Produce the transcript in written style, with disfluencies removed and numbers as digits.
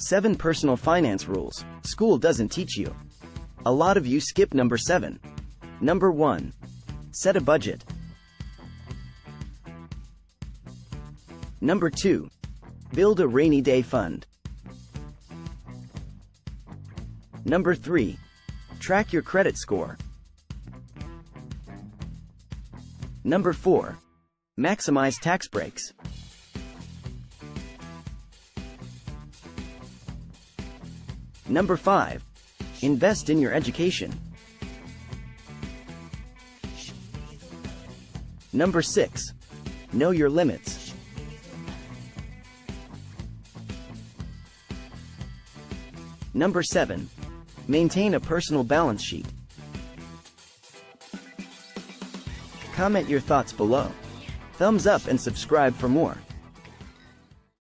7 Personal Finance Rules School Doesn't Teach You. A lot of you skip number 7. Number 1. Set a budget. Number 2. Build a rainy day fund. Number 3. Track your credit score. Number 4. Maximize tax breaks. Number 5. Invest in your education. Number 6. Know your limits. Number 7. Maintain a personal balance sheet. Comment your thoughts below. Thumbs up and subscribe for more.